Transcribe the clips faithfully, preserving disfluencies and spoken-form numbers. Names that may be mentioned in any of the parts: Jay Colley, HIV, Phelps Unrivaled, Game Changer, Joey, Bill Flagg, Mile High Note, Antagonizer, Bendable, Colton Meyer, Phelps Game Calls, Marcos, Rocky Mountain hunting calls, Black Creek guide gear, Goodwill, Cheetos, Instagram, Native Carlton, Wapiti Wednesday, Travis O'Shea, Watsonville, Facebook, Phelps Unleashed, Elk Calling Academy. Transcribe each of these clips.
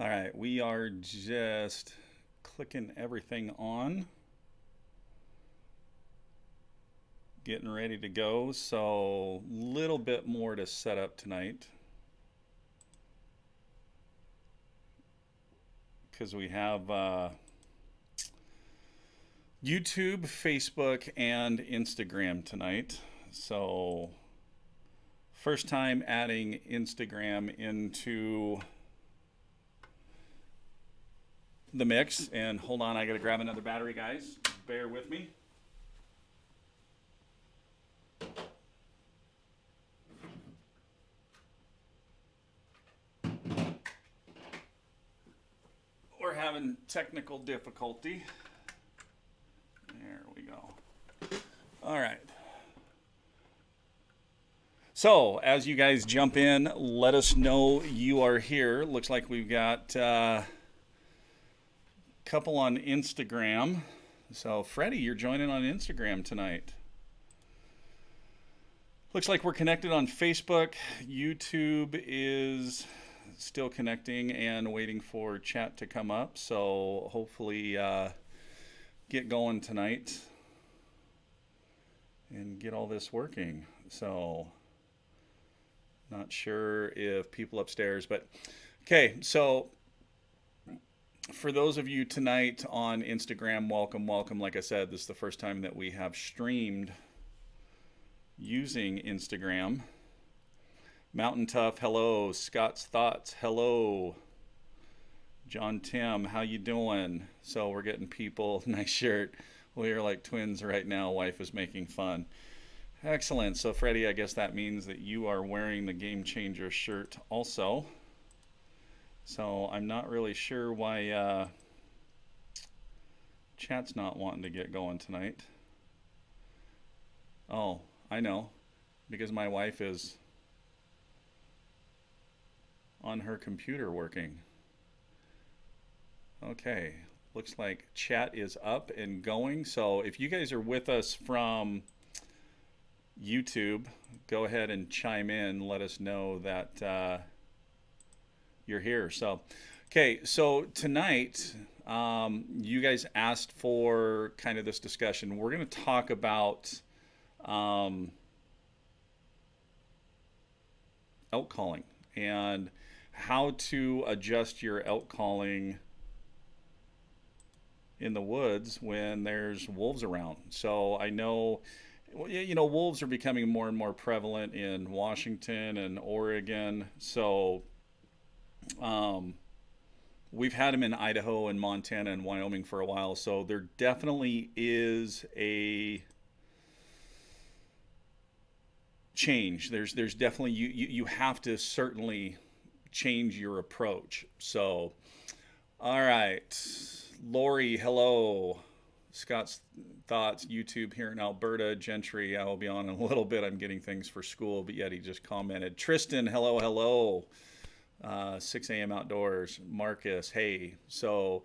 All right, we are just clicking everything on, getting ready to go. So little bit more to set up tonight, because we have uh, YouTube, Facebook, and Instagram tonight. So first time adding Instagram into the mix. And hold on, I gotta grab another battery, guys. Bear with me. We're having technical difficulty. There we go. All right. So as you guys jump in, let us know you are here. Looks like we've got uh, couple on Instagram. So Freddie, you're joining on Instagram tonight. Looks like we're connected on Facebook. YouTube is still connecting and waiting for chat to come up. So hopefully uh, get going tonight and get all this working. So not sure if people upstairs, but okay. So for those of you tonight on Instagram, welcome, welcome. Like I said, this is the first time that we have streamed using Instagram. Mountain Tough, hello. Scott's Thoughts, hello. John Tim, how you doing? So we're getting people, nice shirt. We are like twins right now, wife is making fun. Excellent. So Freddie, I guess that means that you are wearing the Game Changer shirt also. So I'm not really sure why uh, chat's not wanting to get going tonight. Oh, I know, because my wife is on her computer working. Okay, looks like chat is up and going. So if you guys are with us from YouTube, go ahead and chime in. Let us know that uh, you're here. So, okay. So tonight, um, you guys asked for kind of this discussion. We're going to talk about um, elk calling and how to adjust your elk calling in the woods when there's wolves around. So I know, you know, wolves are becoming more and more prevalent in Washington and Oregon. So Um, we've had them in Idaho and Montana and Wyoming for a while, so there definitely is a change. There's, there's definitely, you, you, you have to certainly change your approach. So, all right, Lori, hello. Scott's Thoughts, YouTube here in Alberta. Gentry, I will be on in a little bit. I'm getting things for school, but yet he just commented. Tristan, hello, hello. Uh, six A M Outdoors, Marcus, hey. So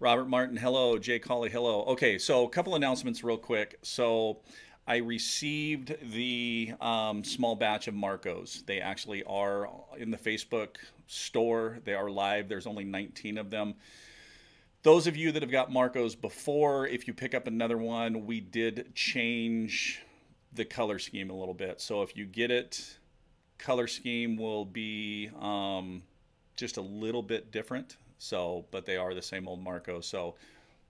Robert Martin, hello. Jay Colley, hello. Okay, so a couple announcements real quick. So I received the um, small batch of Marcos. They actually are in the Facebook store. They are live. There's only nineteen of them. Those of you that have got Marcos before, if you pick up another one, we did change the color scheme a little bit. So if you get it, color scheme will be um, just a little bit different. So, but they are the same old Marcos. So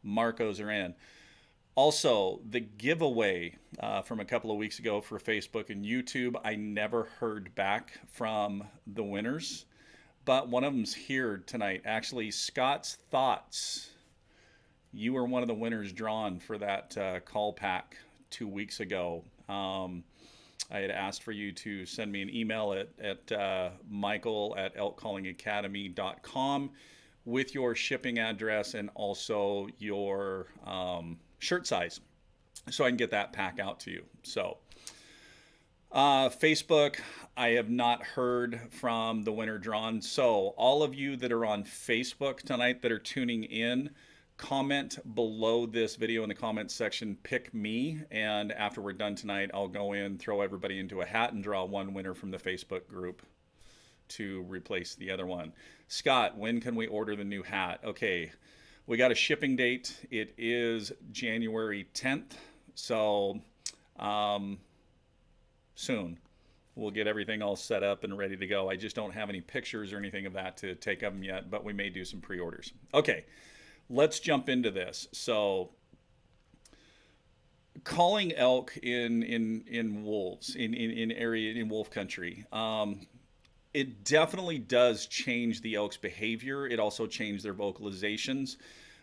Marcos are in. Also, the giveaway uh, from a couple of weeks ago for Facebook and YouTube, I never heard back from the winners, but one of them's here tonight. Actually, Scott's Thoughts, you were one of the winners drawn for that uh, call pack two weeks ago. Um, I had asked for you to send me an email at, at uh, michael at elk calling academy dot com with your shipping address and also your um, shirt size, so I can get that pack out to you. So uh, Facebook, I have not heard from the winner drawn. So all of you that are on Facebook tonight that are tuning in, comment below this video in the comments section, pick me, and after we're done tonight, I'll go in, throw everybody into a hat, and draw one winner from the Facebook group to replace the other one. Scott, when can we order the new hat? Okay, we got a shipping date. It is January tenth, so um, soon. We'll get everything all set up and ready to go. I just don't have any pictures or anything of that to take of them yet, but we may do some pre-orders. Okay, let's jump into this. So calling elk in in in wolves in in, in area in wolf country, um, it definitely does change the elk's behavior. It also changed their vocalizations,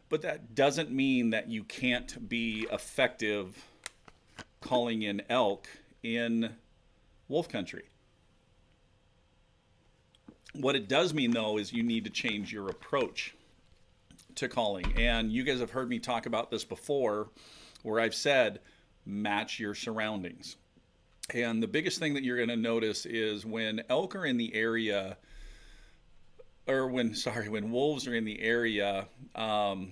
but that doesn't mean that you can't be effective calling in elk in wolf country. What it does mean, though, is you need to change your approach to calling. And you guys have heard me talk about this before, where I've said, match your surroundings. And the biggest thing that you're going to notice is when elk are in the area, or when, sorry, when wolves are in the area, um,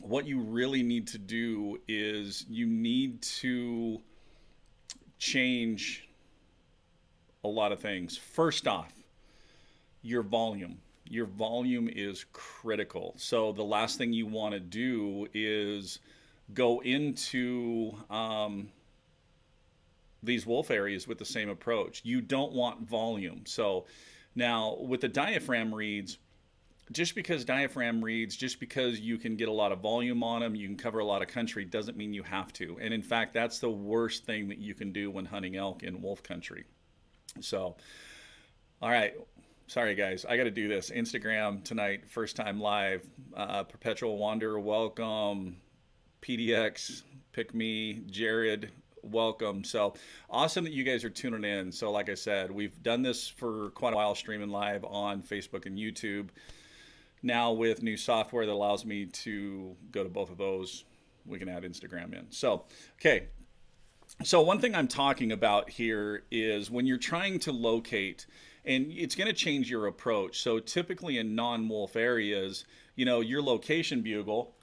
what you really need to do is you need to change a lot of things. First off, your volume. Your volume is critical. So the last thing you want to do is go into um, these wolf areas with the same approach. You don't want volume. So now with the diaphragm reeds, just because diaphragm reeds, just because you can get a lot of volume on them, you can cover a lot of country, doesn't mean you have to. And in fact, that's the worst thing that you can do when hunting elk in wolf country. So, all right. Sorry, guys. I got to do this. Instagram tonight, first time live. Uh, Perpetual Wanderer, welcome. P D X, pick me. Jared, welcome. So awesome that you guys are tuning in. So like I said, we've done this for quite a while, streaming live on Facebook and YouTube. Now with new software that allows me to go to both of those, we can add Instagram in. So, okay. So one thing I'm talking about here is when you're trying to locate, and it's going to change your approach. So typically in non-wolf areas, you know, your location bugle,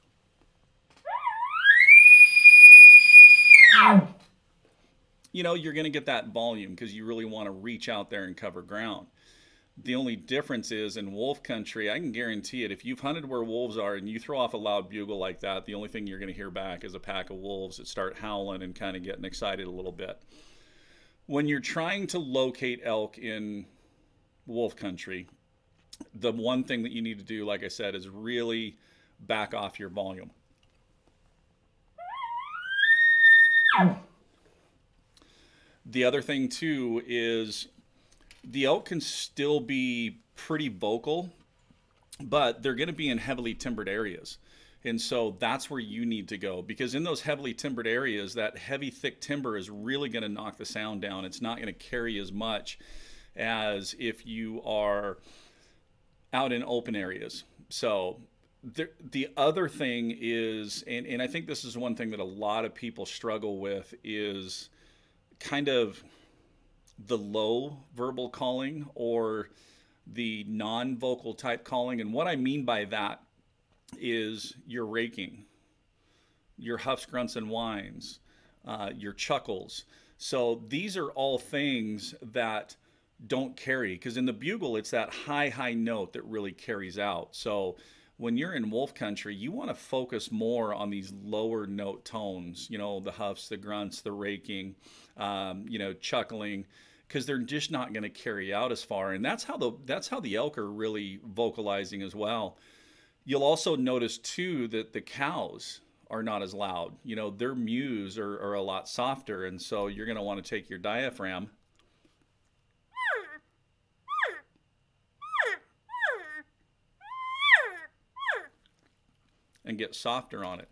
you know, you're going to get that volume because you really want to reach out there and cover ground. The only difference is in wolf country, I can guarantee it, if you've hunted where wolves are and you throw off a loud bugle like that, the only thing you're going to hear back is a pack of wolves that start howling and kind of getting excited a little bit. When you're trying to locate elk in wolf country, the one thing that you need to do, like I said, is really back off your volume. The other thing, too, is the elk can still be pretty vocal, but they're going to be in heavily timbered areas. And so that's where you need to go, because in those heavily timbered areas, that heavy, thick timber is really going to knock the sound down. It's not going to carry as much as if you are out in open areas. So the, the other thing is, and, and I think this is one thing that a lot of people struggle with, is kind of the low verbal calling or the non-vocal type calling. And what I mean by that is your raking, your huffs, grunts, and whines, uh, your chuckles. So these are all things that don't carry, because in the bugle, it's that high, high note that really carries out. So when you're in wolf country, you want to focus more on these lower note tones, you know, the huffs, the grunts, the raking, um, you know, chuckling, because they're just not going to carry out as far. And that's how the, that's how the elk are really vocalizing as well. You'll also notice, too, that the cows are not as loud. You know, their mews are, are a lot softer. And so you're going to want to take your diaphragm and get softer on it.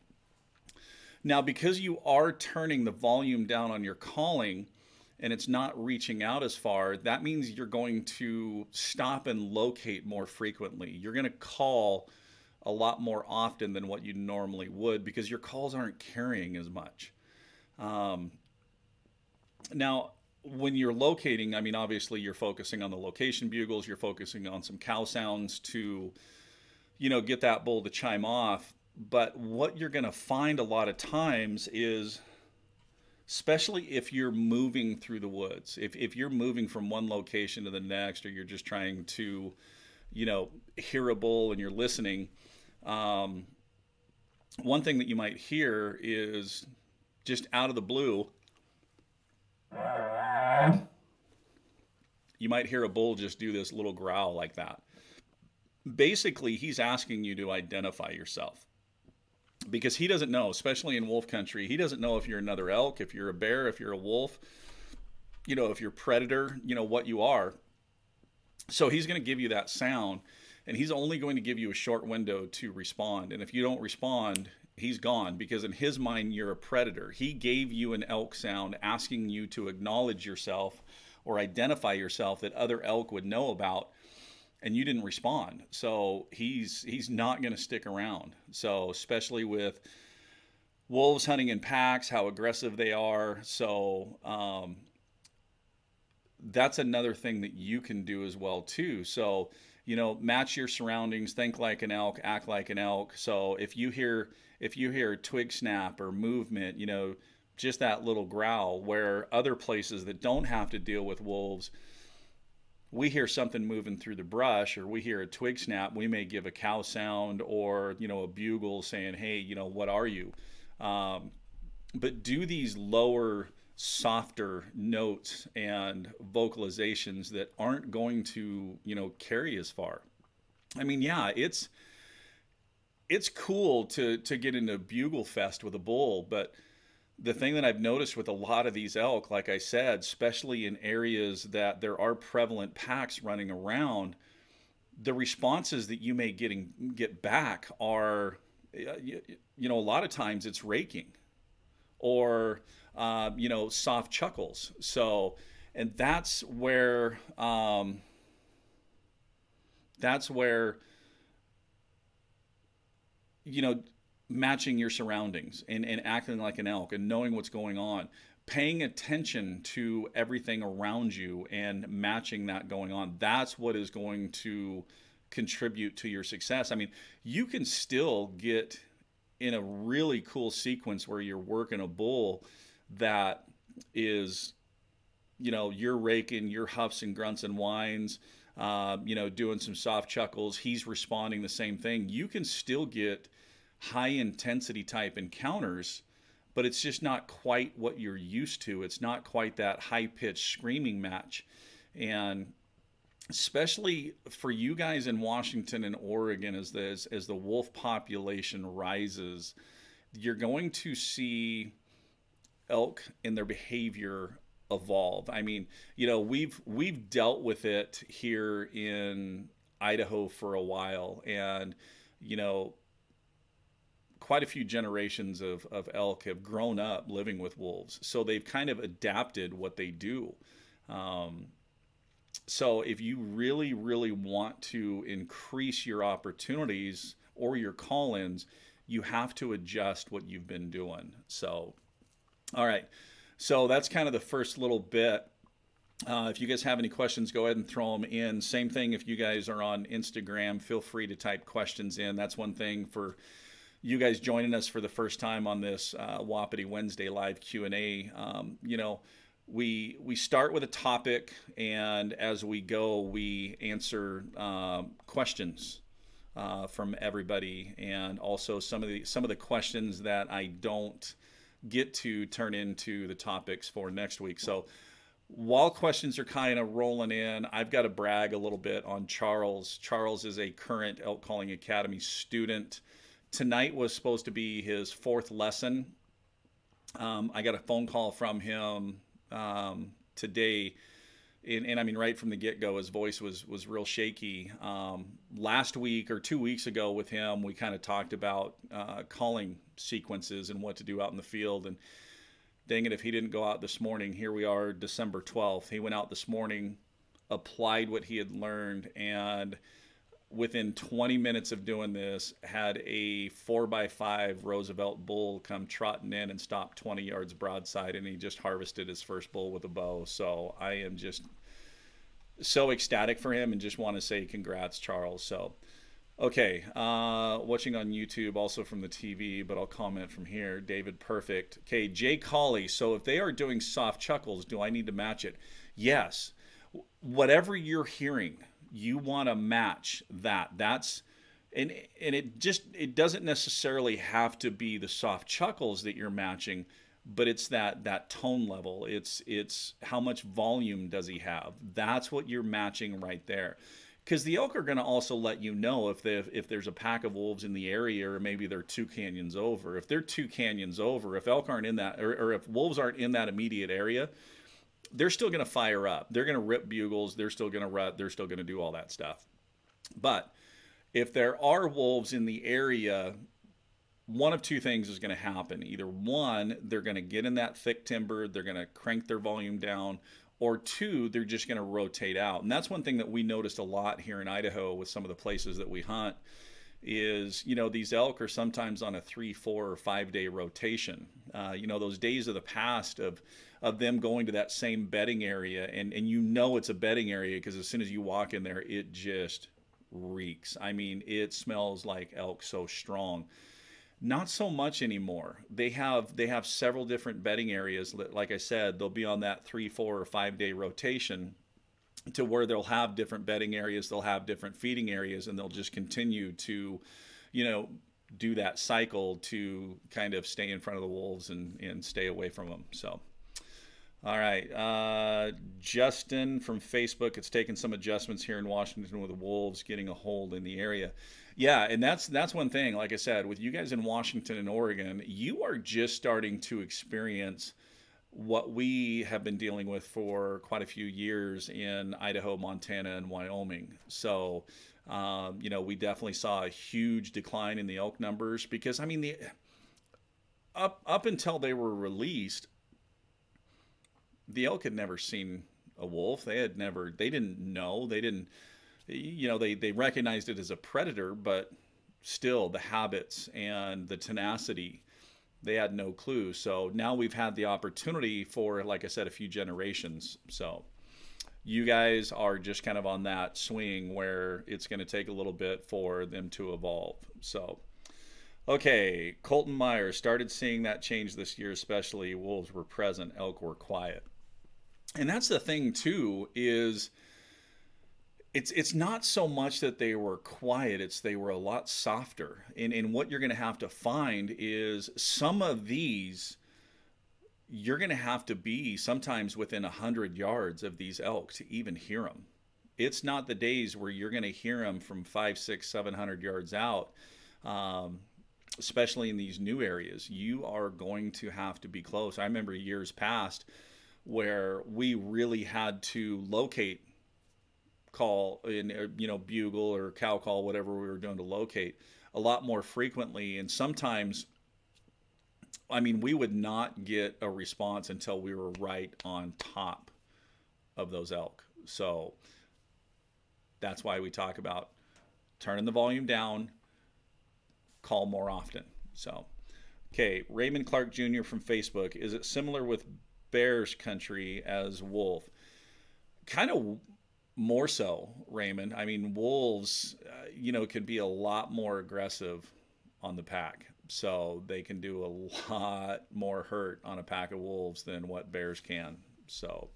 Now, because you are turning the volume down on your calling and it's not reaching out as far, that means you're going to stop and locate more frequently. You're going to call a lot more often than what you normally would because your calls aren't carrying as much. Um, now, when you're locating, I mean, obviously you're focusing on the location bugles, you're focusing on some cow sounds to, you know, get that bull to chime off. But what you're going to find a lot of times is especially if you're moving through the woods. If, if you're moving from one location to the next, or you're just trying to, you know, hear a bull and you're listening, um, one thing that you might hear is just out of the blue, you might hear a bull just do this little growl like that. Basically, he's asking you to identify yourself, because he doesn't know, especially in wolf country, he doesn't know if you're another elk, if you're a bear, if you're a wolf, you know, if you're a predator, you know, what you are. So he's going to give you that sound, and he's only going to give you a short window to respond. And if you don't respond, he's gone, because in his mind, you're a predator. He gave you an elk sound asking you to acknowledge yourself or identify yourself that other elk would know about, and you didn't respond. So he's he's not going to stick around. So especially with wolves hunting in packs, how aggressive they are. So um, that's another thing that you can do as well too. So, you know, match your surroundings, think like an elk, act like an elk. So if you hear if you hear a twig snap or movement, you know, just that little growl, where other places that don't have to deal with wolves, we hear something moving through the brush, or we hear a twig snap, we may give a cow sound, or, you know, a bugle saying, hey, you know, what are you? Um, but do these lower, softer notes and vocalizations that aren't going to, you know, carry as far. I mean, yeah, it's, it's cool to, to get into bugle fest with a bull, but the thing that I've noticed with a lot of these elk, like I said, especially in areas that there are prevalent packs running around, the responses that you may getting, get back are, you know, a lot of times it's raking or, uh, you know, soft chuckles. So, and that's where, um, that's where, you know, matching your surroundings and, and acting like an elk and knowing what's going on, paying attention to everything around you and matching that going on. That's what is going to contribute to your success. I mean, you can still get in a really cool sequence where you're working a bull that is, you know, you're raking, you're huffs and grunts and whines, uh, you know, doing some soft chuckles. He's responding the same thing. You can still get high intensity type encounters, but it's just not quite what you're used to. It's not quite that high pitched screaming match. And especially for you guys in Washington and Oregon, as the, as, as the wolf population rises, you're going to see elk and their behavior evolve. I mean, you know, we've, we've dealt with it here in Idaho for a while, and, you know, quite a few generations of, of elk have grown up living with wolves. So they've kind of adapted what they do. Um, so if you really, really want to increase your opportunities or your call-ins, you have to adjust what you've been doing. So, all right. So that's kind of the first little bit. Uh, if you guys have any questions, go ahead and throw them in. Same thing if you guys are on Instagram, feel free to type questions in. That's one thing for you guys joining us for the first time on this uh, Wapiti Wednesday live Q and A. Um, you know, we we start with a topic, and as we go, we answer uh, questions uh, from everybody, and also some of the some of the questions that I don't get to turn into the topics for next week. So while questions are kind of rolling in, I've got to brag a little bit on Charles. Charles is a current Elk Calling Academy student. Tonight was supposed to be his fourth lesson. Um, I got a phone call from him um, today, and, and I mean, right from the get-go, his voice was was real shaky. Um, last week or two weeks ago with him, we kind of talked about uh, calling sequences and what to do out in the field. And dang it, if he didn't go out this morning, here we are, December twelfth. He went out this morning, applied what he had learned, and within twenty minutes of doing this, had a four by five Roosevelt bull come trotting in and stop twenty yards broadside, and he just harvested his first bull with a bow. So I am just so ecstatic for him and just want to say congrats, Charles. So Okay, uh, watching on YouTube, also from the T V, but I'll comment from here. David, perfect. Okay, Jay Colley, so if they are doing soft chuckles, do I need to match it? Yes. Whatever you're hearing, you want to match that. That's, and, and it just, it doesn't necessarily have to be the soft chuckles that you're matching, but it's that, that tone level. It's, it's how much volume does he have? That's what you're matching right there. Because the elk are going to also let you know if they, if there's a pack of wolves in the area, or maybe they're two canyons over. If they're two canyons over, if elk aren't in that, or, or if wolves aren't in that immediate area, they're still going to fire up. They're going to rip bugles. They're still going to rut. They're still going to do all that stuff. But if there are wolves in the area, one of two things is going to happen. Either one, they're going to get in that thick timber. They're going to crank their volume down. Or two, they're just going to rotate out. And that's one thing that we noticed a lot here in Idaho with some of the places that we hunt is, you know, these elk are sometimes on a three, four, or five-day rotation. Uh, you know, those days of the past of of them going to that same bedding area, and, and you know it's a bedding area because as soon as you walk in there, it just reeks. I mean, it smells like elk so strong. Not so much anymore. They have they have several different bedding areas. Like I said, they'll be on that three, four, or five day rotation to where they'll have different bedding areas, they'll have different feeding areas, and they'll just continue to, you know, do that cycle to kind of stay in front of the wolves and, and stay away from them. So, all right. Uh, Justin from Facebook, it's taken some adjustments here in Washington with the wolves getting a hold in the area. Yeah, and that's that's one thing, like I said, with you guys in Washington and Oregon, you are just starting to experience what we have been dealing with for quite a few years in Idaho, Montana, and Wyoming. So, um, you know, we definitely saw a huge decline in the elk numbers because, I mean, the up, up until they were released, the elk had never seen a wolf. They had never, they didn't know, they didn't. You know, they, they recognized it as a predator, but still the habits and the tenacity, they had no clue. So now we've had the opportunity for, like I said, a few generations. So you guys are just kind of on that swing where it's going to take a little bit for them to evolve. So, okay, Colton Meyer, started seeing that change this year, especially wolves were present, elk were quiet. And that's the thing too is... It's, it's not so much that they were quiet, it's they were a lot softer. And, and what you're going to have to find is some of these, you're going to have to be sometimes within one hundred yards of these elk to even hear them. It's not the days where you're going to hear them from five, six, seven hundred yards out, um, especially in these new areas. You are going to have to be close. I remember years past where we really had to locate call in, you know, bugle or cow call, whatever we were doing to locate a lot more frequently. And sometimes, I mean, we would not get a response until we were right on top of those elk. So that's why we talk about turning the volume down, call more often. So, okay. Raymond Clark Junior from Facebook, is it similar with bear's country as wolf? Kind of, more so, Raymond. I mean, wolves, uh, you know, can be a lot more aggressive on the pack. So they can do a lot more hurt on a pack of wolves than what bears can. So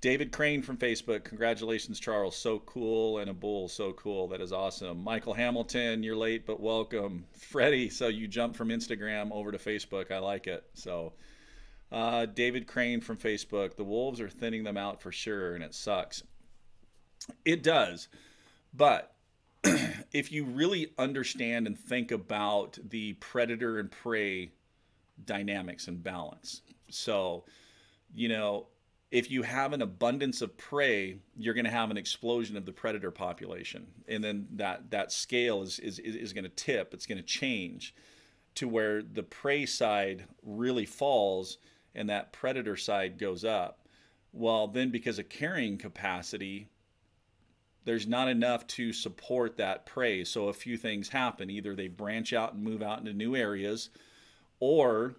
David Crane from Facebook, congratulations, Charles. So cool. And a bull. So cool. That is awesome. Michael Hamilton, you're late, but welcome. Freddie, so you jumped from Instagram over to Facebook. I like it. So uh, David Crane from Facebook, the wolves are thinning them out for sure, and it sucks. It does, but if you really understand and think about the predator and prey dynamics and balance. So, you know, if you have an abundance of prey, you're going to have an explosion of the predator population. And then that, that scale is, is, is going to tip. It's going to change to where the prey side really falls and that predator side goes up. Well, then because of carrying capacity, there's not enough to support that prey. So a few things happen. Either they branch out and move out into new areas, or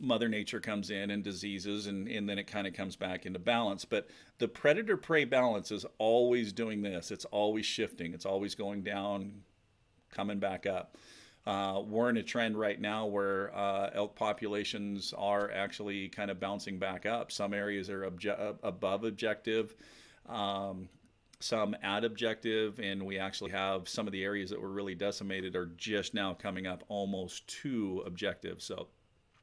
Mother Nature comes in and diseases, and, and then it kind of comes back into balance. But the predator-prey balance is always doing this. It's always shifting. It's always going down, coming back up. Uh, we're in a trend right now where uh, elk populations are actually kind of bouncing back up. Some areas are obje- above objective, um, some at objective, and we actually have some of the areas that were really decimated are just now coming up almost to objective. So,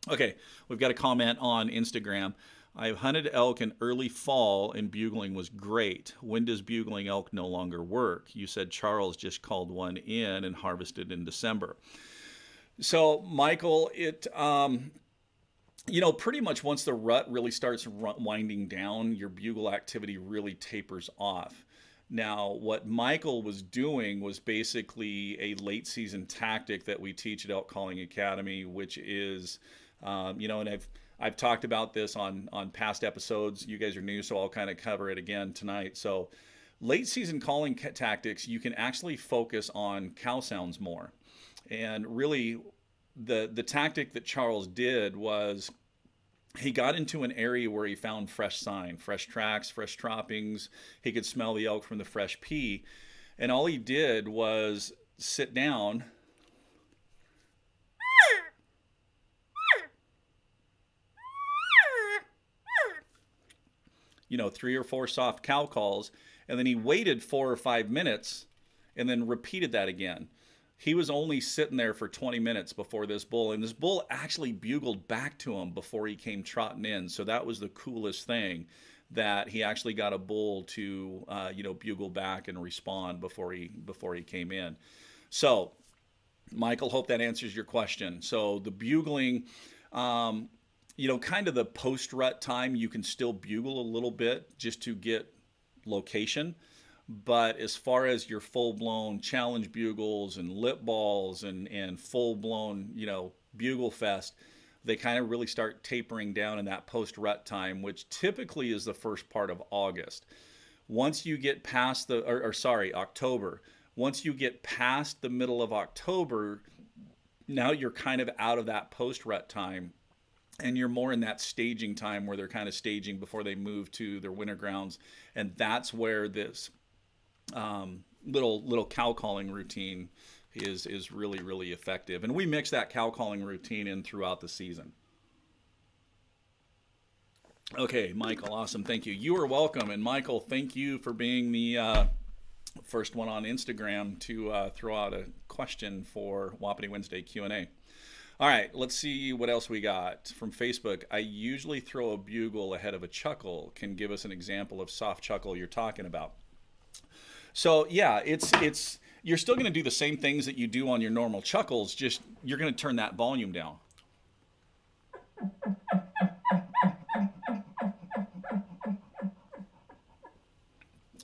okay, we've got a comment on Instagram. I've hunted elk in early fall and bugling was great. When does bugling elk no longer work? You said Charles just called one in and harvested in December. So, Michael, it, um, you know, pretty much once the rut really starts winding down, your bugle activity really tapers off. Now, what Michael was doing was basically a late season tactic that we teach at Elk Calling Academy, which is, um, you know, and I've, I've talked about this on, on past episodes. You guys are new, so I'll kind of cover it again tonight. So late season calling tactics, you can actually focus on cow sounds more. And really the, the tactic that Charles did was he got into an area where he found fresh sign, fresh tracks, fresh droppings. He could smell the elk from the fresh pea. And all he did was sit down, you know, three or four soft cow calls, and then he waited four or five minutes and then repeated that again. He was only sitting there for twenty minutes before this bull, and this bull actually bugled back to him before he came trotting in. So that was the coolest thing, that he actually got a bull to, uh, you know, bugle back and respond before he, before he came in. So, Michael, hope that answers your question. So the bugling, um, you know, kind of the post-rut time, you can still bugle a little bit just to get location. But as far as your full-blown challenge bugles and lip balls and, and full-blown, you know, bugle fest, they kind of really start tapering down in that post-rut time, which typically is the first part of August. Once you get past the, or, or sorry, October. Once you get past the middle of October, now you're kind of out of that post-rut time. And you're more in that staging time where they're kind of staging before they move to their winter grounds. And that's where this um, little little cow calling routine is, is really, really effective. And we mix that cow calling routine in throughout the season. Okay, Michael, awesome. Thank you. You are welcome. And Michael, thank you for being the uh, first one on Instagram to uh, throw out a question for Wapiti Wednesday Q and A. All right, let's see what else we got from Facebook. I usually throw a bugle ahead of a chuckle. Can give us an example of soft chuckle you're talking about. So yeah, it's it's you're still going to do the same things that you do on your normal chuckles, just you're going to turn that volume down.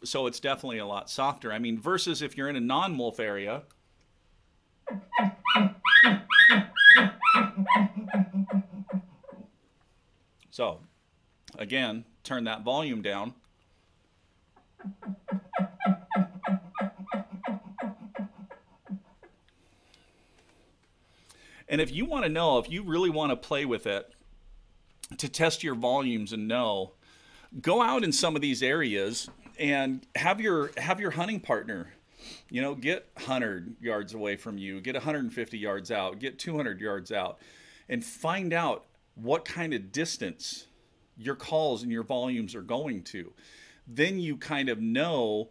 So it's definitely a lot softer. I mean, versus if you're in a non-wolf area. So, again, turn that volume down. And if you want to know, if you really want to play with it, to test your volumes and know, go out in some of these areas and have your, have your hunting partner, you know, get one hundred yards away from you, get one hundred fifty yards out, get two hundred yards out, and find out what kind of distance your calls and your volumes are going to. Then you kind of know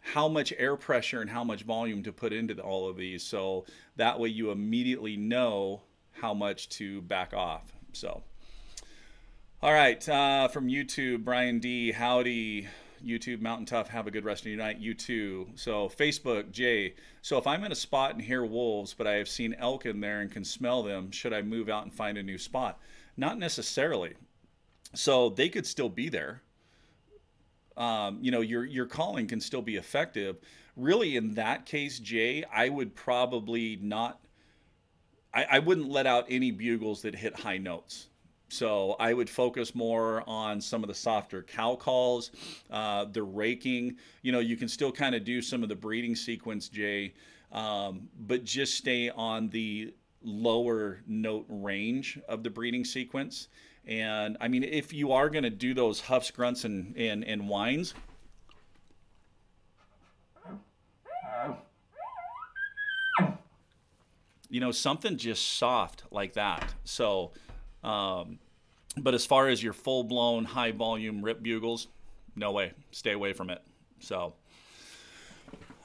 how much air pressure and how much volume to put into all of these. So that way you immediately know how much to back off. So, all right, uh, from YouTube, Brian D, howdy. YouTube, Mountain Tough, have a good rest of your night. You too. So Facebook, Jay. So if I'm in a spot and hear wolves, but I have seen elk in there and can smell them, should I move out and find a new spot? Not necessarily. So they could still be there. Um, you know, your, your calling can still be effective. Really, in that case, Jay, I would probably not, I, I wouldn't let out any bugles that hit high notes. So I would focus more on some of the softer cow calls, uh, the raking. You know, you can still kind of do some of the breeding sequence, Jay, um, but just stay on the lower note range of the breeding sequence. And I mean, if you are going to do those huffs, grunts, and, and, and whines, you know, something just soft like that. So, um, but as far as your full blown high volume rip bugles, no way, stay away from it. So,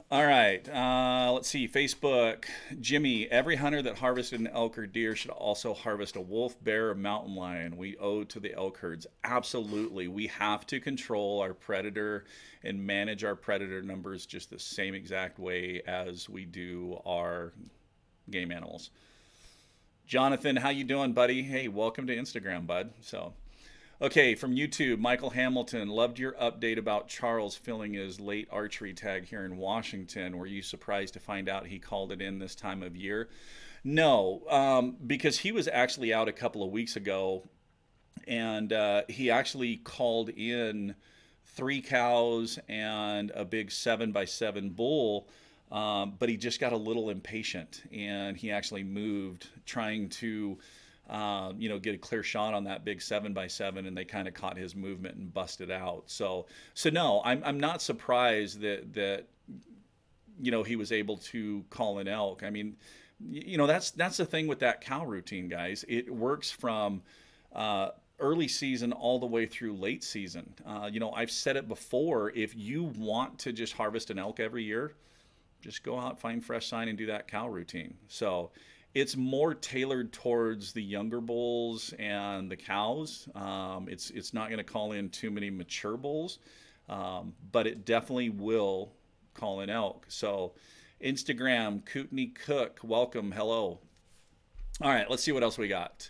all right, uh, let's see, Facebook, Jimmy, every hunter that harvested an elk or deer should also harvest a wolf, bear, or mountain lion. We owe to the elk herds. Absolutely, we have to control our predator and manage our predator numbers just the same exact way as we do our game animals. Jonathan, how you doing, buddy? Hey, welcome to Instagram, bud. So, okay, from YouTube, Michael Hamilton, loved your update about Charles filling his late archery tag here in Washington. Were you surprised to find out he called it in this time of year? No, um, because he was actually out a couple of weeks ago, and uh, he actually called in three cows and a big seven by seven bull, um, but he just got a little impatient, and he actually moved trying to Uh, you know, get a clear shot on that big seven by seven, and they kind of caught his movement and busted out. So, so no, I'm, I'm not surprised that, that, you know, he was able to call an elk. I mean, you know, that's, that's the thing with that cow routine, guys. It works from, uh, early season all the way through late season. Uh, you know, I've said it before, if you want to just harvest an elk every year, just go out, find fresh sign, and do that cow routine. So, it's more tailored towards the younger bulls and the cows. Um, it's, it's not going to call in too many mature bulls, um, but it definitely will call in elk. So Instagram, Kootenai Cook, welcome, hello. All right, let's see what else we got.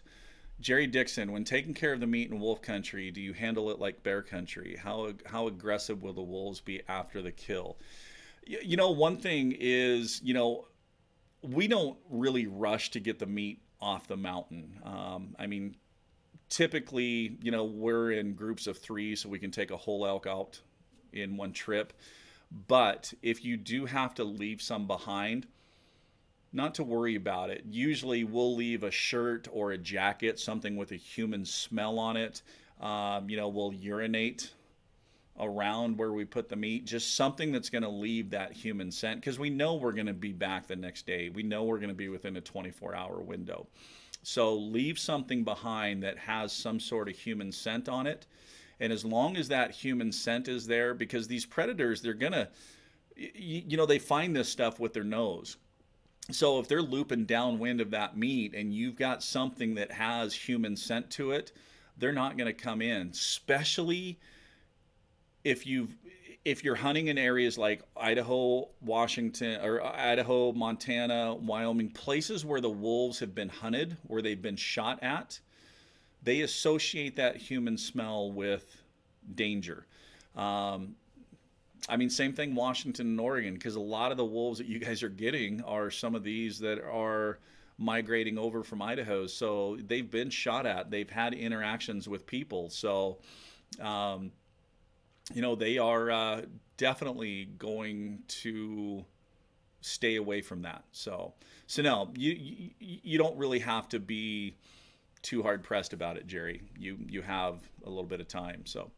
Jerry Dixon, when taking care of the meat in wolf country, do you handle it like bear country? How, how aggressive will the wolves be after the kill? You, you know, one thing is, you know, we don't really rush to get the meat off the mountain. Um, I mean, typically, you know, we're in groups of three, so we can take a whole elk out in one trip. But if you do have to leave some behind, not to worry about it. Usually we'll leave a shirt or a jacket, something with a human smell on it. Um, you know, we'll urinate around where we put the meat, just something that's going to leave that human scent, because we know we're going to be back the next day. We know we're going to be within a twenty-four hour window. So leave something behind that has some sort of human scent on it. And as long as that human scent is there, because these predators, they're going to, you know, they find this stuff with their nose. So if they're looping downwind of that meat and you've got something that has human scent to it, they're not going to come in, especially if you've, if you're hunting in areas like Idaho, Washington, or Idaho, Montana, Wyoming, places where the wolves have been hunted, where they've been shot at, they associate that human smell with danger. Um, I mean, same thing, Washington and Oregon, because a lot of the wolves that you guys are getting are some of these that are migrating over from Idaho. So they've been shot at, they've had interactions with people. So, um, you know, they are uh, definitely going to stay away from that. So, so no, you, you you don't really have to be too hard pressed about it, Jerry. You you have a little bit of time. So,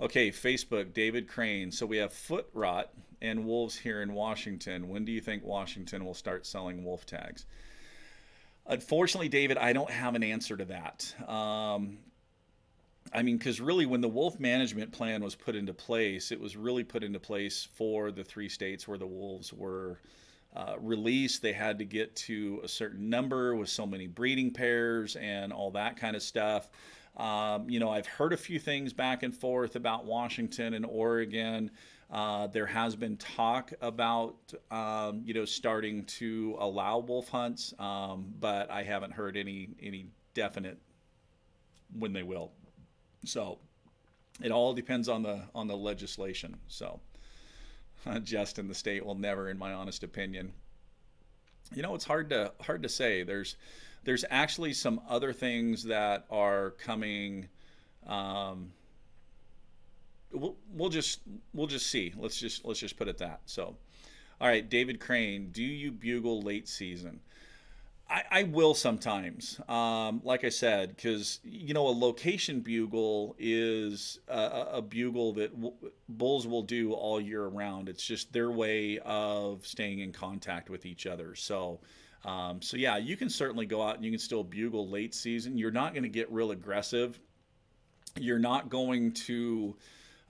okay, Facebook, David Crane. So we have foot rot and wolves here in Washington. When do you think Washington will start selling wolf tags? Unfortunately, David, I don't have an answer to that. Um, I mean, because really when the wolf management plan was put into place, it was really put into place for the three states where the wolves were uh, released. They had to get to a certain number with so many breeding pairs and all that kind of stuff. Um, you know, I've heard a few things back and forth about Washington and Oregon. Uh, there has been talk about, um, you know, starting to allow wolf hunts, um, but I haven't heard any, any definite when they will. So it all depends on the on the legislation. So Justin, the state will never, in my honest opinion. You know, it's hard to hard to say. There's there's actually some other things that are coming. Um, we'll, we'll just we'll just see. Let's just let's just put it that. So, all right, David Crane, do you bugle late season? I, I will sometimes, um, like I said, because, you know, a location bugle is a, a bugle that w bulls will do all year round. It's just their way of staying in contact with each other. So, um, so yeah, you can certainly go out and you can still bugle late season. You're not going to get real aggressive. You're not going to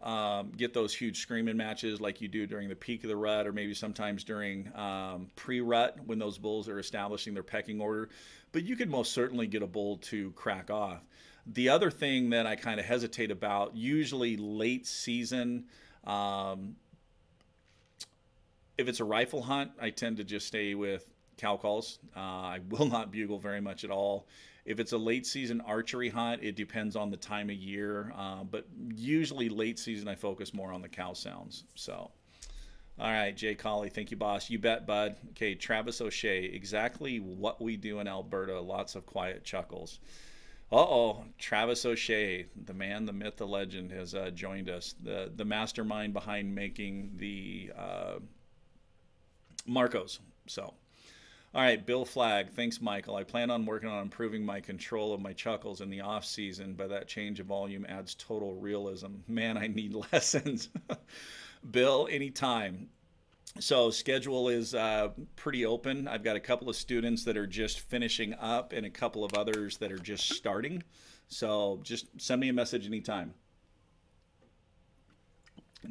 um, get those huge screaming matches like you do during the peak of the rut, or maybe sometimes during um, pre-rut when those bulls are establishing their pecking order. But you could most certainly get a bull to crack off. The other thing that I kind of hesitate about, usually late season, um, if it's a rifle hunt, I tend to just stay with cow calls. Uh, I will not bugle very much at all. If it's a late season archery hunt, it depends on the time of year. Uh, but usually late season, I focus more on the cow sounds. So, all right, Jay Colley, thank you, boss. You bet, bud. Okay, Travis O'Shea, exactly what we do in Alberta. Lots of quiet chuckles. Uh-oh, Travis O'Shea, the man, the myth, the legend, has uh, joined us. The, the mastermind behind making the uh, Marcos. So. All right, Bill Flagg, thanks, Michael. I plan on working on improving my control of my chuckles in the off season, but that change of volume adds total realism. Man, I need lessons. Bill, anytime. So schedule is uh, pretty open. I've got a couple of students that are just finishing up and a couple of others that are just starting. So just send me a message anytime.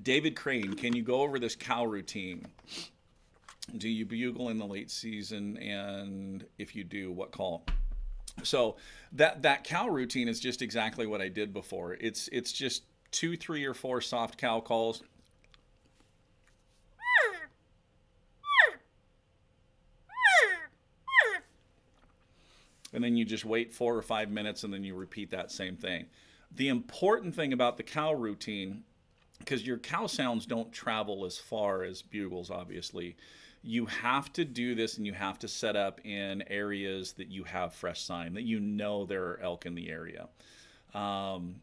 David Crane, can you go over this cow routine? Do you bugle in the late season, and if you do, what call? So that that cow routine is just exactly what I did before. It's it's just two, three, or four soft cow calls. And then you just wait four or five minutes, and then you repeat that same thing. The important thing about the cow routine, because your cow sounds don't travel as far as bugles, obviously, you have to do this, and you have to set up in areas that you have fresh sign, that you know there are elk in the area. Um,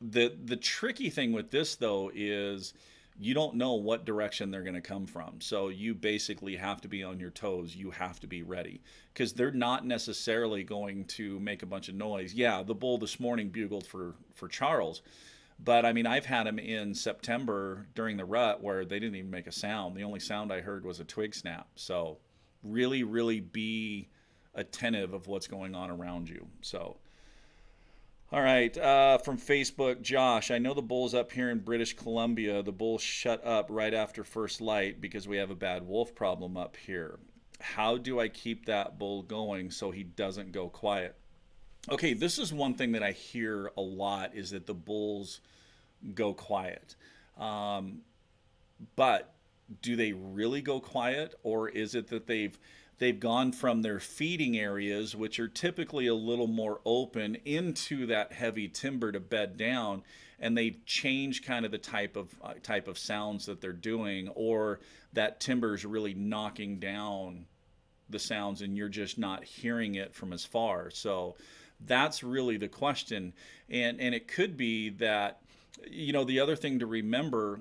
the, the tricky thing with this, though, is you don't know what direction they're going to come from. So you basically have to be on your toes. You have to be ready, because they're not necessarily going to make a bunch of noise. Yeah, the bull this morning bugled for, for Charles. But, I mean, I've had them in September during the rut where they didn't even make a sound. The only sound I heard was a twig snap. So really, really be attentive of what's going on around you. So, all right, uh, from Facebook, Josh, I know the bulls up here in British Columbia, the bulls shut up right after first light because we have a bad wolf problem up here. How do I keep that bull going so he doesn't go quiet? Okay, this is one thing that I hear a lot, is that the bulls go quiet. Um, but do they really go quiet, or is it that they've they've gone from their feeding areas, which are typically a little more open, into that heavy timber to bed down, and they've changed kind of the type of uh, type of sounds that they're doing, or that timber is really knocking down the sounds and you're just not hearing it from as far? So that's really the question. And, and it could be that, you know, the other thing to remember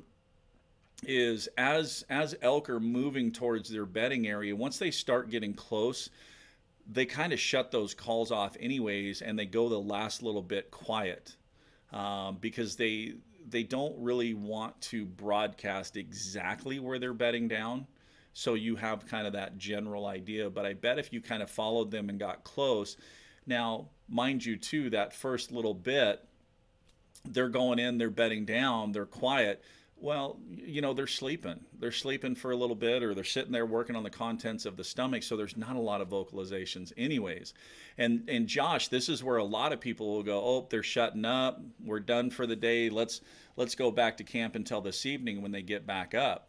is as, as elk are moving towards their bedding area, once they start getting close, they kind of shut those calls off anyways, and they go the last little bit quiet um, because they, they don't really want to broadcast exactly where they're bedding down. So you have kind of that general idea, but I bet if you kind of followed them and got close. Now, mind you, too, that first little bit, they're going in, they're bedding down, they're quiet. Well, you know, they're sleeping. They're sleeping for a little bit, or they're sitting there working on the contents of the stomach, so there's not a lot of vocalizations anyways. And, and Josh, this is where a lot of people will go, oh, they're shutting up. We're done for the day. Let's, let's go back to camp until this evening when they get back up.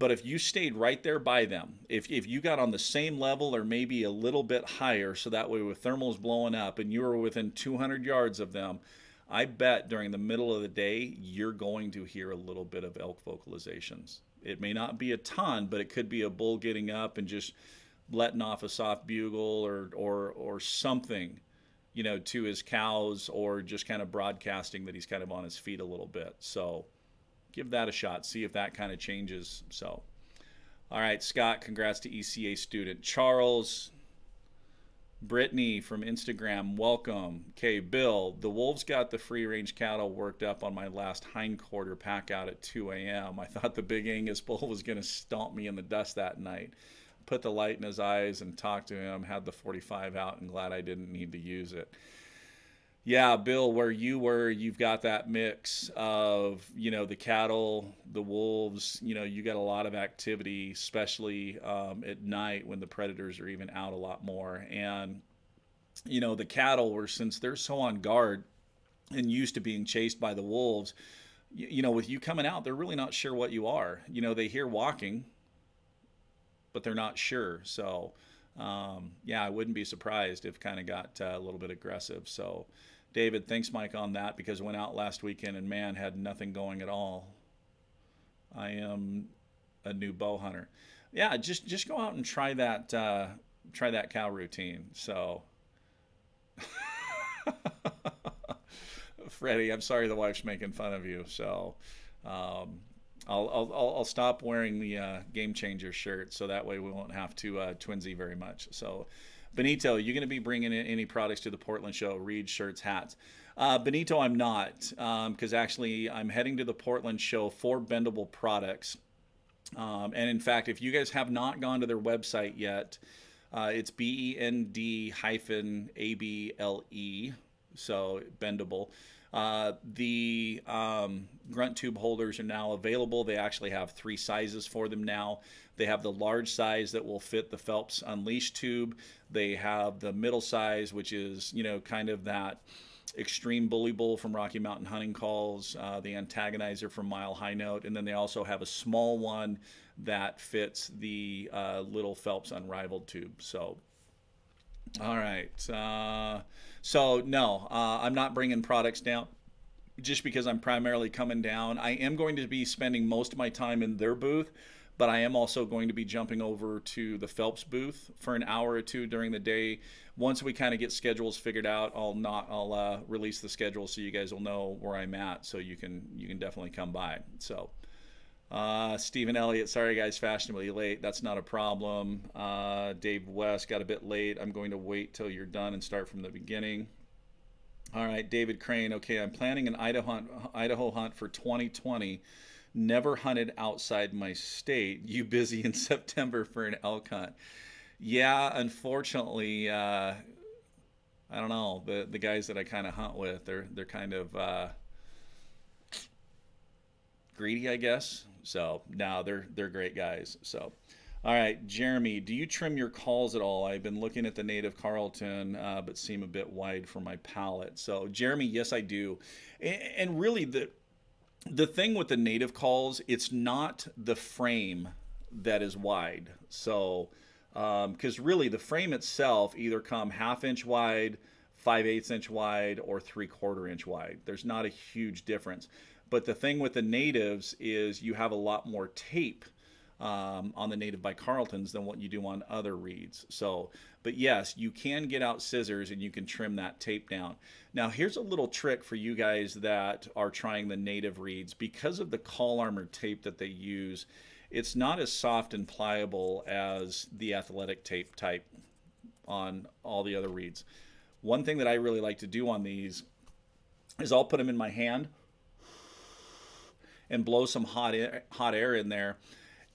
But if you stayed right there by them, if, if you got on the same level or maybe a little bit higher, so that way with thermals blowing up and you were within two hundred yards of them, I bet during the middle of the day, you're going to hear a little bit of elk vocalizations. It may not be a ton, but it could be a bull getting up and just letting off a soft bugle or, or, or something, you know, to his cows, or just kind of broadcasting that he's kind of on his feet a little bit. So give that a shot. See if that kind of changes. So, all right, Scott, congrats to E C A student Charles. Brittany from Instagram, welcome. Okay, Bill, the wolves got the free-range cattle worked up on my last hindquarter pack out at two A M I thought the big Angus bull was going to stomp me in the dust that night. Put the light in his eyes and talked to him, had the forty-five out, and glad I didn't need to use it. Yeah, Bill, where you were, you've got that mix of, you know, the cattle, the wolves, you know, you got a lot of activity, especially um, at night when the predators are even out a lot more. And, you know, the cattle were, since they're so on guard and used to being chased by the wolves, you, you know, with you coming out, they're really not sure what you are. You know, they hear walking, but they're not sure. So, um, yeah, I wouldn't be surprised if kind of got uh, a little bit aggressive. So, David, thanks, Mike, on that, because I went out last weekend and, man, had nothing going at all. I am a new bow hunter. Yeah, just just go out and try that uh, try that cow routine. So, Freddie, I'm sorry the wife's making fun of you. So, um, I'll I'll I'll stop wearing the uh, Game Changer shirt, so that way we won't have to uh, twinsy very much. So. Benito, you're going to be bringing in any products to the Portland show? Reed, shirts, hats. Uh, Benito, I'm not, because um, actually I'm heading to the Portland show for Bendable products. Um, and in fact, if you guys have not gone to their website yet, uh, it's B E N D hyphen A B L E, so Bendable. Uh, the um, grunt tube holders are now available. They actually have three sizes for them now. They have the large size that will fit the Phelps Unleashed tube. They have the middle size, which is, you know, kind of that extreme bully bull from Rocky Mountain Hunting Calls, uh, the Antagonizer from Mile High Note, and then they also have a small one that fits the uh, little Phelps Unrivaled tube. So. All right. Uh, so, no, uh, I'm not bringing products down just because I'm primarily coming down. I am going to be spending most of my time in their booth, but I am also going to be jumping over to the Phelps booth for an hour or two during the day. Once we kind of get schedules figured out, I'll not I'll uh, release the schedule so you guys will know where I'm at, so you can you can definitely come by. So. Uh, Stephen Elliott, sorry guys, fashionably late. That's not a problem. Uh, Dave West, got a bit late. I'm going to wait till you're done and start from the beginning. All right, David Crane. Okay, I'm planning an Idaho hunt, Idaho hunt for twenty twenty. Never hunted outside my state. You busy in September for an elk hunt? Yeah, unfortunately, uh, I don't know. The the guys that I kind of hunt with, they're they're kind of uh, greedy, I guess. So now they're they're great guys. So, all right, Jeremy, do you trim your calls at all? I've been looking at the Native Carlton, uh, but seem a bit wide for my palate. So, Jeremy, yes, I do. And, and really, the the thing with the Native calls, it's not the frame that is wide. So, because um, really, the frame itself either come half inch wide, five eighths inch wide, or three quarter inch wide. There's not a huge difference. But the thing with the Natives is you have a lot more tape um, on the Native by Carltons than what you do on other reeds. So, but yes, you can get out scissors and you can trim that tape down. Now, here's a little trick for you guys that are trying the Native reeds. Because of the call armor tape that they use, it's not as soft and pliable as the athletic tape type on all the other reeds. One thing that I really like to do on these is I'll put them in my hand and blow some hot air, hot air in there.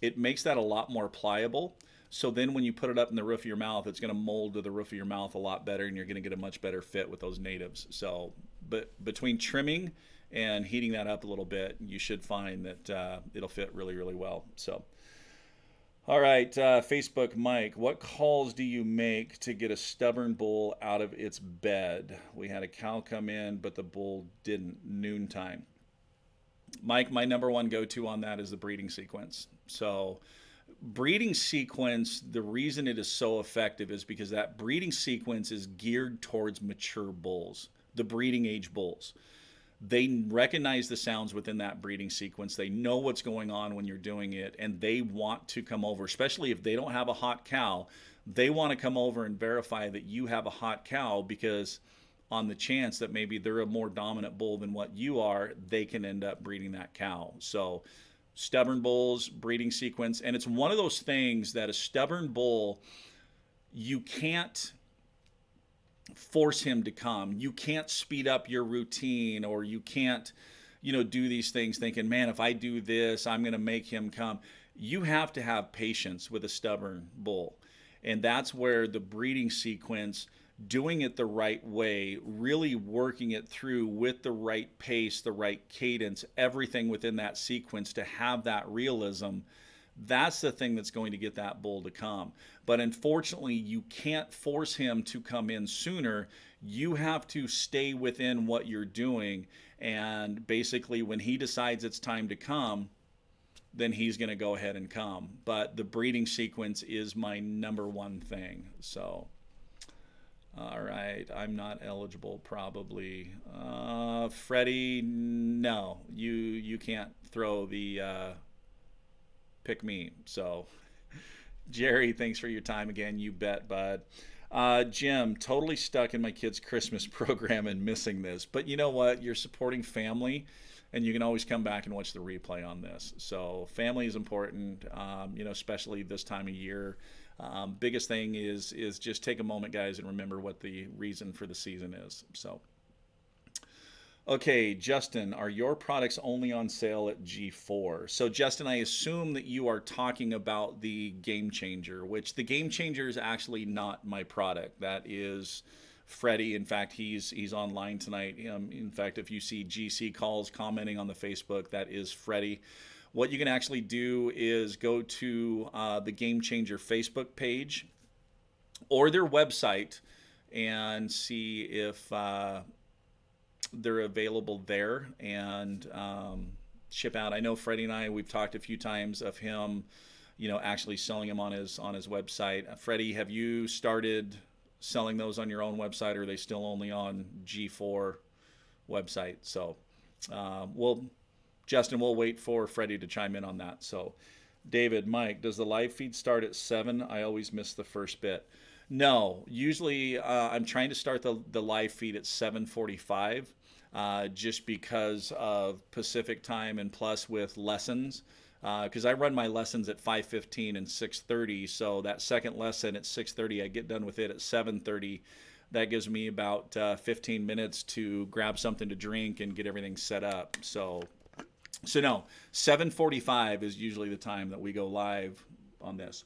It makes that a lot more pliable. So then when you put it up in the roof of your mouth, it's going to mold to the roof of your mouth a lot better, and you're going to get a much better fit with those Natives. So, but between trimming and heating that up a little bit, you should find that uh, it'll fit really, really well. So, all right, uh, Facebook Mike, what calls do you make to get a stubborn bull out of its bed? We had a cow come in, but the bull didn't. Noontime. Mike, my number one go-to on that is the breeding sequence. So breeding sequence, the reason it is so effective is because that breeding sequence is geared towards mature bulls, the breeding age bulls. They recognize the sounds within that breeding sequence. They know what's going on when you're doing it, and they want to come over, especially if they don't have a hot cow. They want to come over and verify that you have a hot cow, because on the chance that maybe they're a more dominant bull than what you are, they can end up breeding that cow. So stubborn bulls, breeding sequence. And it's one of those things that a stubborn bull, you can't force him to come. You can't speed up your routine, or you can't, you know, do these things thinking, man, if I do this, I'm going to make him come. You have to have patience with a stubborn bull. And that's where the breeding sequence, doing it the right way, really working it through with the right pace, the right cadence, everything within that sequence to have that realism, that's the thing that's going to get that bull to come. But unfortunately, you can't force him to come in sooner. You have to stay within what you're doing. And basically, when he decides it's time to come, then he's going to go ahead and come. But the breeding sequence is my number one thing. So, all right, I'm not eligible probably. Uh, Freddie, no, you, you can't throw the uh, pick me. So, Jerry, thanks for your time again. You bet, bud. Uh, Jim, totally stuck in my kids' Christmas program and missing this. But you know what? You're supporting family. And you can always come back and watch the replay on this. So family is important, um, you know, especially this time of year. Um, biggest thing is is just take a moment, guys, and remember what the reason for the season is. So, okay, Justin, are your products only on sale at G four? So, Justin, I assume that you are talking about the Game Changer, which the Game Changer is actually not my product. That is Freddie. In fact, he's he's online tonight. Um, in fact, if you see G C calls commenting on the Facebook, that is Freddie. What you can actually do is go to uh, the Game Changer Facebook page or their website and see if uh, they're available there and um, ship out. I know Freddie and I, we've talked a few times of him, you know, actually selling them on his on his website. Uh, Freddie, have you started selling those on your own website, or are they still only on G four website? So um, we'll, Justin, we'll wait for Freddie to chime in on that. So David, Mike, does the live feed start at seven? I always miss the first bit. No, usually uh, I'm trying to start the, the live feed at seven forty-five uh, just because of Pacific time and plus with lessons. Because uh, I run my lessons at five fifteen and six thirty, so that second lesson at six thirty, I get done with it at seven thirty. That gives me about uh, fifteen minutes to grab something to drink and get everything set up. So, so no, seven forty-five is usually the time that we go live on this.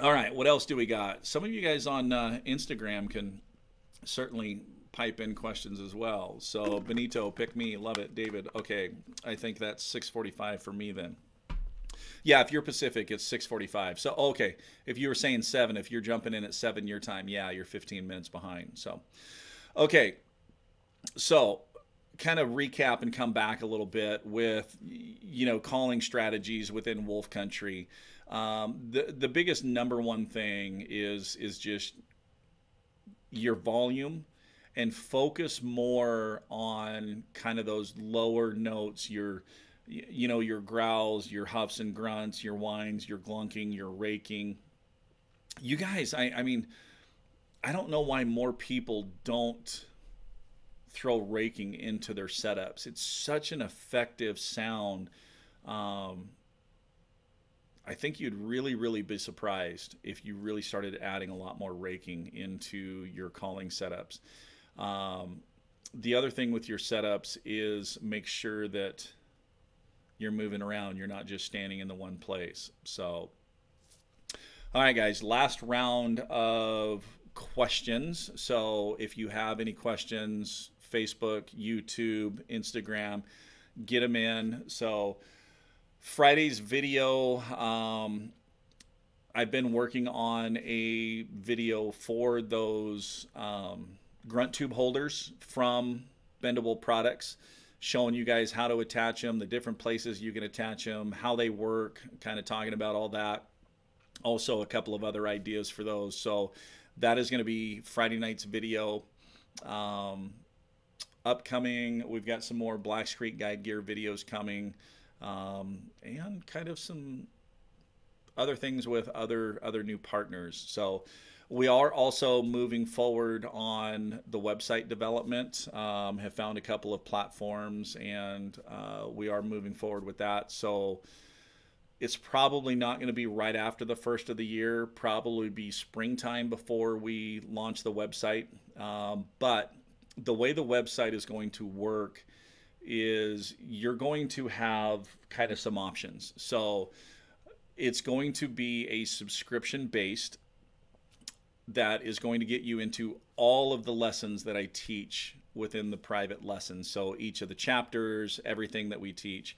All right, what else do we got? Some of you guys on uh, Instagram can certainly pipe in questions as well. So Benito, pick me, love it. David, okay, I think that's six forty-five for me then. Yeah, if you're Pacific, it's six forty-five. So, okay, if you were saying seven, if you're jumping in at seven your time, yeah, you're fifteen minutes behind. So, okay, so kind of recap and come back a little bit with, you know, calling strategies within wolf country. Um, the, the biggest number one thing is, is just your volume, and focus more on kind of those lower notes, your, you know, your growls, your huffs and grunts, your whines, your glunking, your raking. You guys, I, I mean, I don't know why more people don't throw raking into their setups. It's such an effective sound. Um, I think you'd really, really be surprised if you really started adding a lot more raking into your calling setups. Um, the other thing with your setups is make sure that you're moving around. You're not just standing in the one place. So, all right, guys, last round of questions. So if you have any questions, Facebook, YouTube, Instagram, get them in. So Friday's video, um, I've been working on a video for those, um, grunt tube holders from Bendable products, showing you guys how to attach them, the different places you can attach them, how they work, kind of talking about all that. Also a couple of other ideas for those. So that is going to be Friday night's video. Um, upcoming, we've got some more Black Creek guide gear videos coming, um, and kind of some other things with other, other new partners. So we are also moving forward on the website development, um, have found a couple of platforms, and uh, we are moving forward with that. So It's probably not going to be right after the first of the year, probably be springtime before we launch the website. Um, but the way the website is going to work is you're going to have kind of some options. So it's going to be a subscription based that is going to get you into all of the lessons that I teach within the private lessons. So each of the chapters, everything that we teach,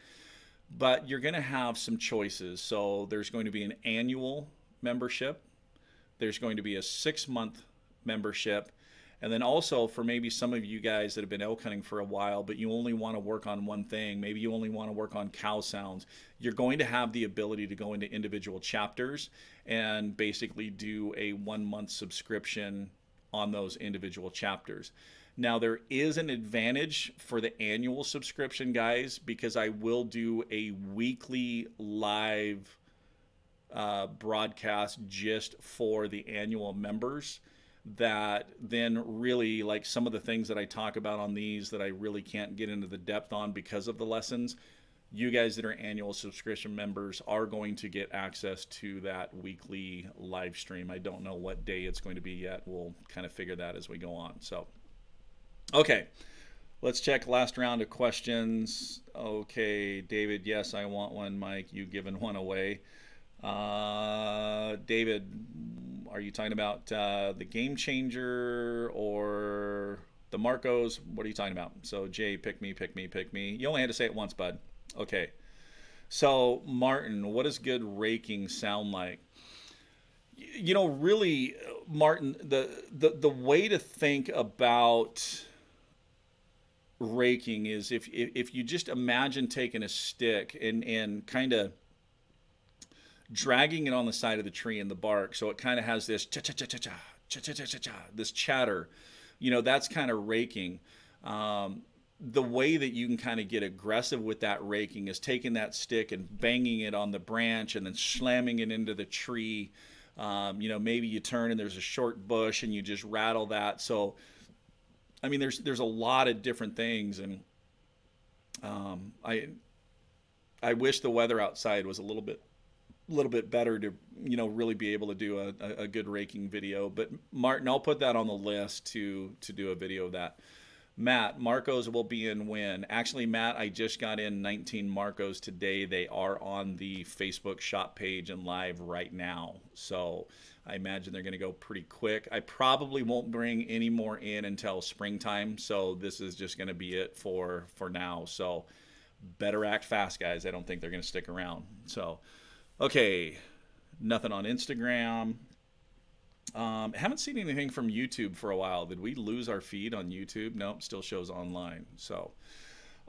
but you're going to have some choices. So there's going to be an annual membership. There's going to be a six month membership. And then also for maybe some of you guys that have been elk hunting for a while, but you only want to work on one thing, maybe you only want to work on cow sounds, you're going to have the ability to go into individual chapters and basically do a one month subscription on those individual chapters. Now there is an advantage for the annual subscription, guys, because I will do a weekly live uh, broadcast just for the annual members. That then really, like some of the things that I talk about on these that I really can't get into the depth on because of the lessons, you guys that are annual subscription members are going to get access to that weekly live stream. I don't know what day it's going to be yet. We'll kind of figure that as we go on. So, okay, let's check last round of questions. Okay, David, yes, I want one. Mike, you've given one away. Uh, David, are you talking about uh, the Game Changer or the Marcos? What are you talking about? So Jay, pick me, pick me, pick me. You only had to say it once, bud. Okay. So Martin, what does good raking sound like? You know, really, Martin, the the, the way to think about raking is if, if, if you just imagine taking a stick and, and kind of dragging it on the side of the tree in the bark, so it kind of has this cha cha cha cha cha cha cha cha cha, this chatter, you know, that's kind of raking. Um, the way that you can kind of get aggressive with that raking is taking that stick and banging it on the branch and then slamming it into the tree. Um, you know, maybe you turn and there's a short bush and you just rattle that. So, I mean, there's there's a lot of different things, and um, I I wish the weather outside was a little bit. little bit better to, you know, really be able to do a, a good raking video. But Martin, I'll put that on the list to to do a video of that. Matt, Marcos will be in when? Actually, Matt, I just got in nineteen Marcos today. They are on the Facebook shop page and live right now. So I imagine they're going to go pretty quick. I probably won't bring any more in until springtime. So this is just going to be it for, for now. So better act fast, guys. I don't think they're going to stick around. So... okay, nothing on Instagram. Um, haven't seen anything from YouTube for a while. Did we lose our feed on YouTube? Nope, still shows online. So,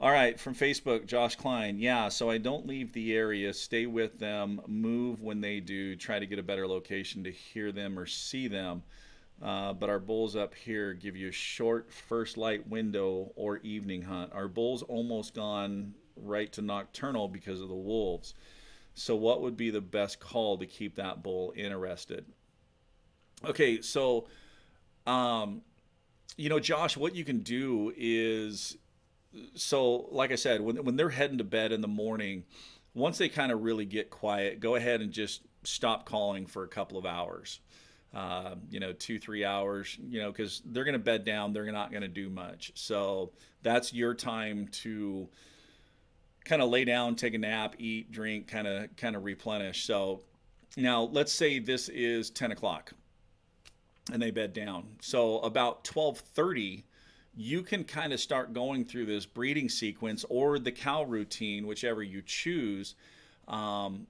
all right, from Facebook, Josh Klein. Yeah, so I don't leave the area. Stay with them. Move when they do. Try to get a better location to hear them or see them. Uh, but our bulls up here give you a short first light window or evening hunt. Our bulls almost gone right to nocturnal because of the wolves. So what would be the best call to keep that bull interested? Okay, so, um, you know, Josh, what you can do is, so like I said, when, when they're heading to bed in the morning, once they kind of really get quiet, go ahead and just stop calling for a couple of hours, uh, you know, two, three hours, you know, because they're going to bed down. They're not going to do much. So that's your time to kind of lay down, take a nap, eat, drink, kind of kind of replenish. So now let's say this is ten o'clock and they bed down. So about twelve thirty, you can kind of start going through this breeding sequence or the cow routine, whichever you choose. Um,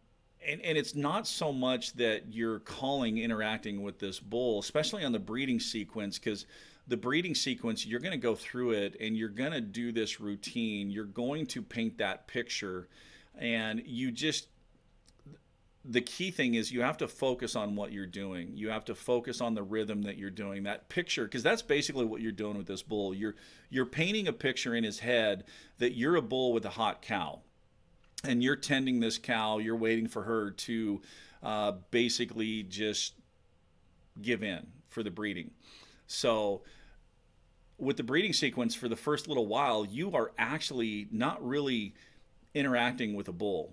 and, and it's not so much that you're calling, interacting with this bull, especially on the breeding sequence, because the breeding sequence, you're going to go through it and you're going to do this routine. You're going to paint that picture, and you just, the key thing is you have to focus on what you're doing. You have to focus on the rhythm that you're doing, that picture, because that's basically what you're doing with this bull. You're, you're painting a picture in his head that you're a bull with a hot cow and you're tending this cow. You're waiting for her to uh, basically just give in for the breeding. So with the breeding sequence, for the first little while, you are actually not really interacting with a bull,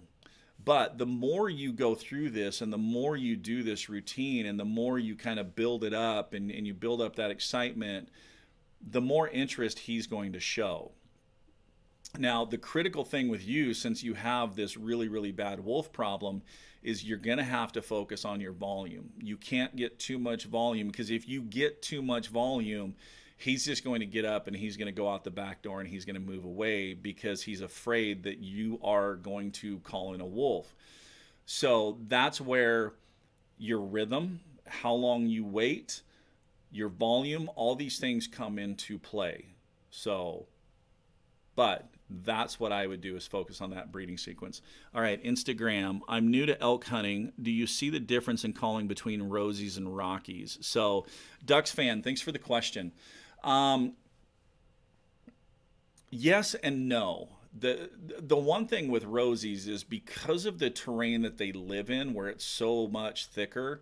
But the more you go through this and the more you do this routine and the more you kind of build it up and, and you build up that excitement, the more interest he's going to show. Now, the critical thing with you, since you have this really, really bad wolf problem, is you're going to have to focus on your volume. You can't get too much volume, because if you get too much volume, he's just going to get up and he's going to go out the back door and he's going to move away, because he's afraid that you are going to call in a wolf. So that's where your rhythm, how long you wait, your volume, all these things come into play. So, but that's what I would do, is focus on that breeding sequence. All right, Instagram. I'm new to elk hunting. Do you see the difference in calling between Rosies and Rockies? So, Ducks fan, thanks for the question. Um, yes and no. The, the one thing with Rosies is, because of the terrain that they live in, where it's so much thicker,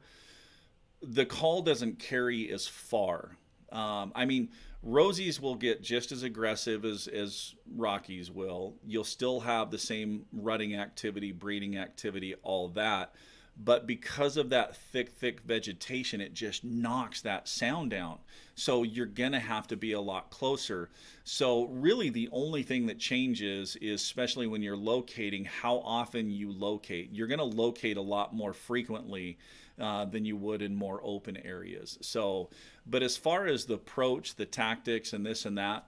the call doesn't carry as far. Um, I mean, Rosies will get just as aggressive as, as Rockies will. You'll still have the same rutting activity, breeding activity, all that. But because of that thick, thick vegetation, it just knocks that sound down. So you're going to have to be a lot closer. So really the only thing that changes is, especially when you're locating, how often you locate. You're going to locate a lot more frequently uh, than you would in more open areas. So, but as far as the approach, the tactics and this and that,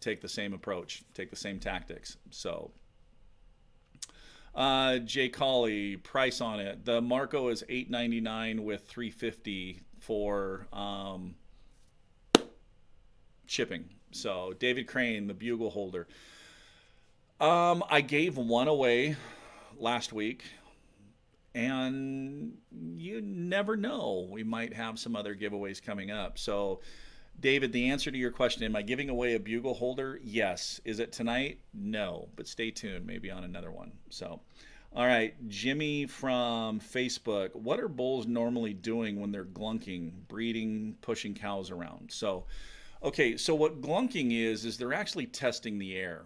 take the same approach, take the same tactics. So... Uh, Jay Colley, price on it. The Marco is eight ninety-nine with three fifty for um, shipping. So David Crane, the bugle holder. Um, I gave one away last week, and you never know. We might have some other giveaways coming up. So David, the answer to your question, am I giving away a bugle holder? Yes. Is it tonight? No. But stay tuned, maybe on another one. So, all right, Jimmy from Facebook. What are bulls normally doing when they're glunking, breeding, pushing cows around? So, okay, so what glunking is, is they're actually testing the air.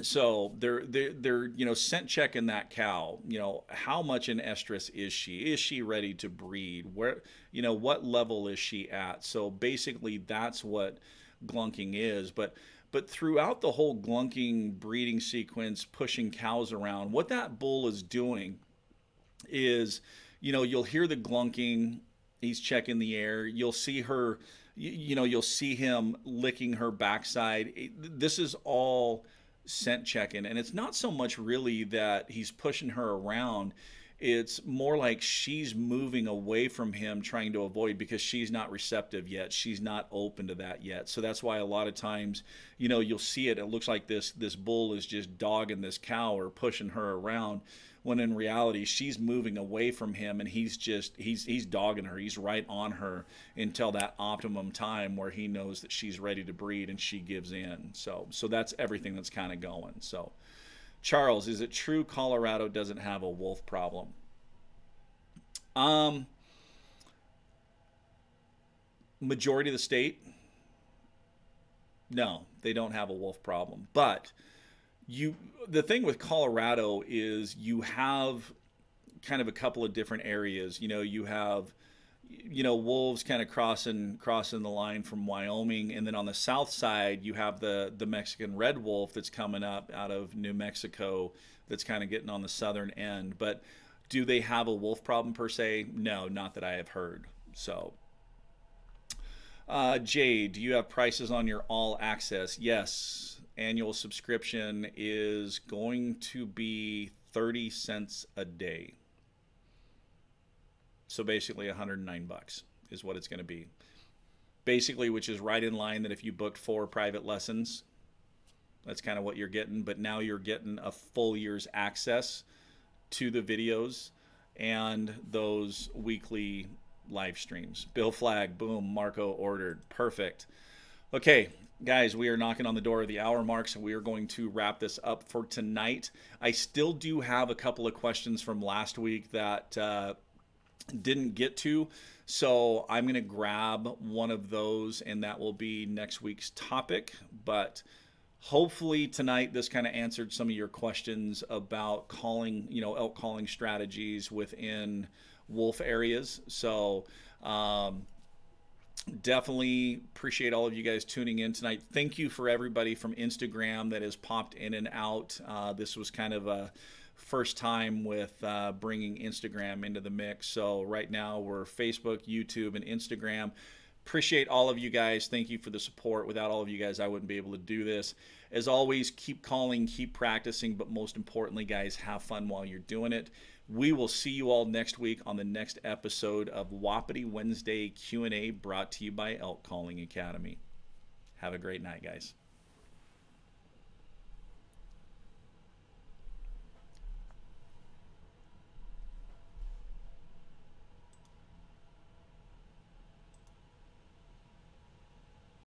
So they're, they're, they're you know, scent checking that cow. You know, how much in estrus is she? Is she ready to breed? Where, you know, what level is she at? So basically that's what glunking is. But, but throughout the whole glunking breeding sequence, pushing cows around, what that bull is doing is, you know, you'll hear the glunking. He's checking the air. You'll see her, you, you know, you'll see him licking her backside. This is all scent checking, and it's not so much really that he's pushing her around, it's more like she's moving away from him, trying to avoid, because she's not receptive yet, she's not open to that yet. So that's why a lot of times, you know, you'll see it, it looks like this this bull is just dogging this cow or pushing her around, when in reality she's moving away from him, and he's just he's he's dogging her, he's right on her until that optimum time where he knows that she's ready to breed and she gives in. So so that's everything that's kind of going. So Charles, is it true Colorado doesn't have a wolf problem? Um majority of the state, no, they don't have a wolf problem. But You, the thing with Colorado is you have kind of a couple of different areas. You know, you have, you know, wolves kind of crossing crossing the line from Wyoming, and then on the south side you have the the Mexican red wolf that's coming up out of New Mexico, that's kind of getting on the southern end. But do they have a wolf problem per se? No, not that I have heard. So. Uh, Jay, do you have prices on your all access? Yes. Annual subscription is going to be thirty cents a day. So basically one hundred nine bucks is what it's going to be. Basically, which is right in line that if you booked four private lessons, that's kind of what you're getting. But now you're getting a full year's access to the videos and those weekly live streams. Bill Flag, boom, Marco ordered. Perfect. Okay, guys, we are knocking on the door of the hour mark, so we are going to wrap this up for tonight. I still do have a couple of questions from last week that uh, didn't get to, so I'm going to grab one of those, and that will be next week's topic. But Hopefully tonight this kind of answered some of your questions about calling, you know, elk calling strategies within wolf areas. So um, definitely appreciate all of you guys tuning in tonight. Thank you for everybody from Instagram that has popped in and out. Uh, this was kind of a first time with uh, bringing Instagram into the mix. So right now we're Facebook, YouTube, and Instagram. Appreciate all of you guys. Thank you for the support. Without all of you guys, I wouldn't be able to do this. As always, keep calling, keep practicing, but most importantly, guys, have fun while you're doing it. We will see you all next week on the next episode of Wapiti Wednesday Q and A, brought to you by Elk Calling Academy. Have a great night, guys.